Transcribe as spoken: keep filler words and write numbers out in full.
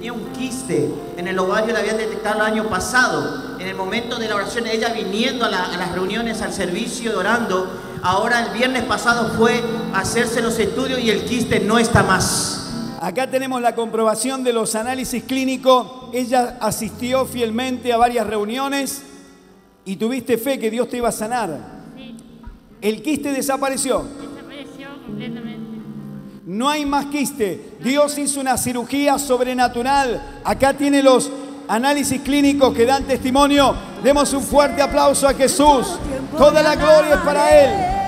tenía un quiste en el ovario, la habían detectado el año pasado. En el momento de la oración, ella viniendo a, la, a las reuniones, al servicio, orando. Ahora el viernes pasado fue a hacerse los estudios y el quiste no está más. Acá tenemos la comprobación de los análisis clínicos. Ella asistió fielmente a varias reuniones y tuviste fe que Dios te iba a sanar. Sí. El quiste desapareció. Desapareció completamente. No hay más quiste. Dios hizo una cirugía sobrenatural. Acá tiene los análisis clínicos que dan testimonio. Demos un fuerte aplauso a Jesús. Toda la gloria es para Él.